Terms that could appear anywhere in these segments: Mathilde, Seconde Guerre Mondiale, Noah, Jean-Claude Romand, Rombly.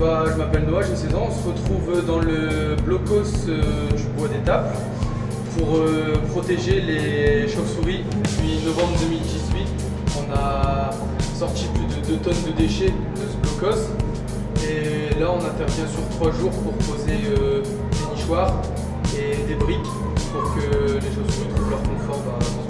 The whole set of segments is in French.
Bah, je m'appelle Noah, j'ai 16 ans, on se retrouve dans le blocos du bois d'étape pour protéger les chauves-souris. Depuis novembre 2018, on a sorti plus de 2 tonnes de déchets de ce blocos et là on intervient sur 3 jours pour poser des nichoirs et des briques pour que les chauves-souris trouvent leur confort dans ce blocos.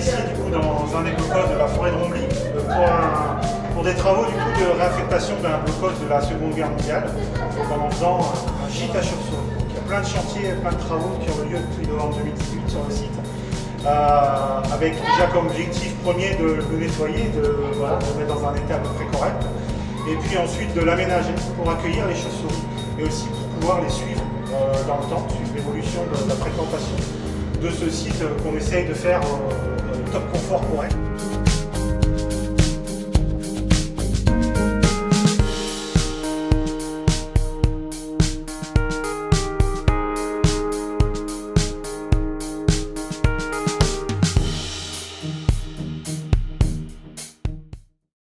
Ici du coup dans un des blocages de la forêt de Rombly pour des travaux du coup de réaffectation d'un blocage de la Seconde Guerre mondiale, donc en faisant un gîte à chauves-souris. Il y a plein de chantiers, plein de travaux qui ont eu lieu depuis novembre 2018 sur le site, avec déjà comme objectif premier de le nettoyer, de le mettre dans un état à peu près correct, et puis ensuite de l'aménager pour accueillir les chauves-souris et aussi pour pouvoir les suivre dans le temps, suivre l'évolution de la fréquentation de ce site qu'on essaye de faire top confort pour elle.